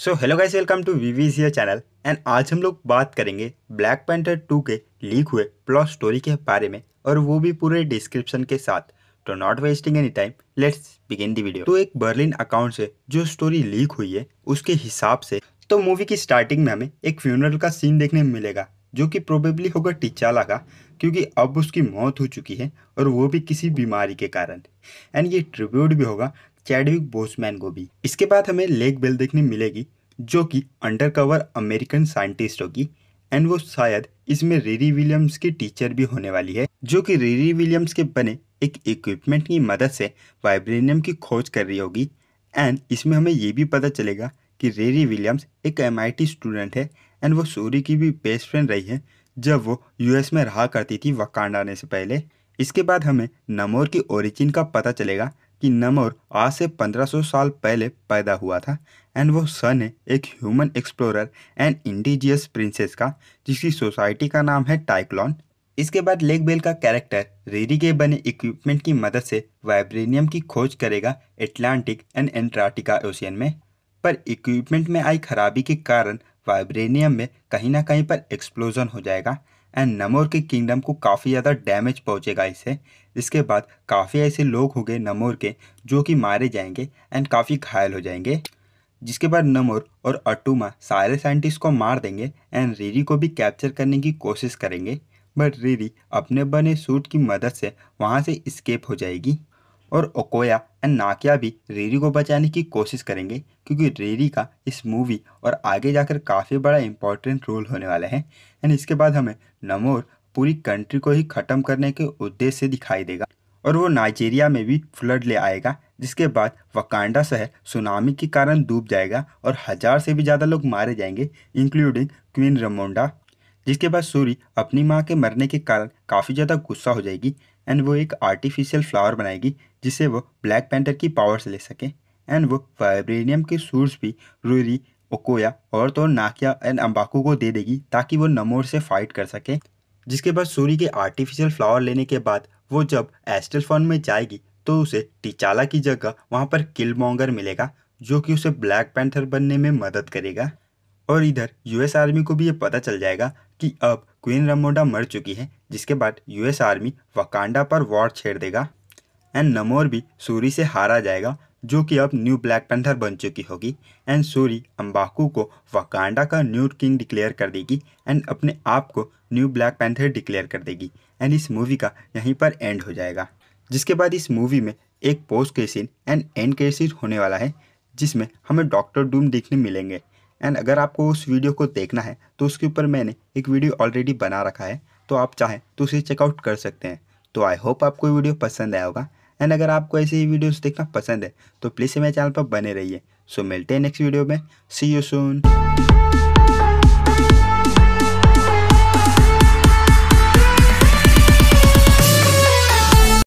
So hello guys, welcome to VVZIA channel and आज हम लोग बात करेंगे ब्लैक पैंथर 2 के लीक हुए प्लॉट स्टोरी के बारे में और वो भी पूरे डिस्क्रिप्शन के साथ। तो not wasting any time, let's begin the video. तो एक बर्लिन अकाउंट से जो स्टोरी लीक हुई है उसके हिसाब से तो मूवी की स्टार्टिंग में हमें एक फ्यूनरल का सीन देखने में मिलेगा जो कि प्रोबेबली होगा टिचाला का, क्योंकि अब उसकी मौत हो चुकी है और वो भी किसी बीमारी के कारण। एंड ये ट्रिब्यूट भी होगा चैडविक बोसमैन को भी। इसके बाद हमें लेग बेल देखने मिलेगी जो कि अंडरकवर अमेरिकन साइंटिस्ट होगी एंड वो शायद इसमें रिरी विलियम्स की टीचर भी होने वाली है, जो कि रिरी विलियम्स के बने एक इक्विपमेंट की मदद से वाइब्रेनियम की खोज कर रही होगी। एंड इसमें हमें ये भी पता चलेगा कि रिरी विलियम्स एक MIT स्टूडेंट है एंड वो शूरी की भी बेस्ट फ्रेंड रही है जब वो US में रहा करती थी वकांडा आने से पहले। इसके बाद हमें नमोर की ओरिजिन का पता चलेगा कि नमोर आज से 1500 साल पहले पैदा हुआ था एंड वो सन है एक human explorer and indigenous princess का, जिसकी सोसाइटी का नाम है टाइक्लॉन। इसके बाद लेग बेल का कैरेक्टर रेरी के बने इक्विपमेंट की मदद से वाइब्रेनियम की खोज करेगा एटलांटिक एंड एंटार्क्टिका ओशियन में, पर इक्विपमेंट में आई खराबी के कारण वाइब्रेनियम में कहीं ना कहीं पर एक्सप्लोजन हो जाएगा एंड नमोर के किंगडम को काफ़ी ज़्यादा डैमेज पहुंचेगा इससे। इसके बाद काफ़ी ऐसे लोग होंगे नमोर के जो कि मारे जाएंगे एंड काफ़ी घायल हो जाएंगे, जिसके बाद नमोर और अटुमा सारे साइंटिस्ट को मार देंगे एंड रिरी को भी कैप्चर करने की कोशिश करेंगे, बट रिरी अपने बने सूट की मदद से वहाँ से एस्केप हो जाएगी। और ओकोया एंड नाकिया भी रिरी को बचाने की कोशिश करेंगे क्योंकि रिरी का इस मूवी और आगे जाकर काफ़ी बड़ा इम्पोर्टेंट रोल होने वाला है। एंड इसके बाद हमें नमोर पूरी कंट्री को ही ख़त्म करने के उद्देश्य से दिखाई देगा और वो नाइजीरिया में भी फ्लड ले आएगा, जिसके बाद वकांडा शहर सुनामी के कारण डूब जाएगा और 1000 से भी ज़्यादा लोग मारे जाएंगे इंक्लूडिंग क्वीन रमोंडा। जिसके बाद शूरी अपनी माँ के मरने के कारण काफ़ी ज़्यादा गुस्सा हो जाएगी एंड वो एक आर्टिफिशियल फ्लावर बनाएगी जिसे वो ब्लैक पैंथर की पावर्स ले सके एंड वो वाइब्रेनियम के सूट्स भी रिरी, ओकोया और तो नाकिया एंड एम्बाकू को दे देगी ताकि वो नमोर से फाइट कर सके। जिसके बाद शूरी के आर्टिफिशियल फ्लावर लेने के बाद वो जब एस्ट्रल फॉर्म में जाएगी तो उसे टिचाला की जगह वहाँ पर किलमोंगर मिलेगा जो कि उसे ब्लैक पैंथर बनने में मदद करेगा। और इधर US आर्मी को भी ये पता चल जाएगा कि अब क्वीन रमोंडा मर चुकी है, जिसके बाद US आर्मी वकांडा पर वॉर छेड़ देगा एंड नमोर भी शूरी से हारा जाएगा जो कि अब न्यू ब्लैक पैंथर बन चुकी होगी एंड शूरी एम्बाकू को वकांडा का न्यू किंग डिक्लेयर कर देगी एंड अपने आप को न्यू ब्लैक पैंथर डिक्लेयर कर देगी एंड इस मूवी का यहीं पर एंड हो जाएगा। जिसके बाद इस मूवी में एक post credit scene and end credit scene होने वाला है जिसमें हमें डॉक्टर डूम देखने मिलेंगे। एंड अगर आपको उस वीडियो को देखना है तो उसके ऊपर मैंने एक वीडियो ऑलरेडी बना रखा है, तो आप चाहें तो उसे चेकआउट कर सकते हैं। तो आई होप आपको ये वीडियो पसंद आया होगा एंड अगर आपको ऐसे ही वीडियोस देखना पसंद है तो प्लीज़ मेरे चैनल पर बने रहिए। सो मिलते हैं नेक्स्ट वीडियो में, सी यू सून।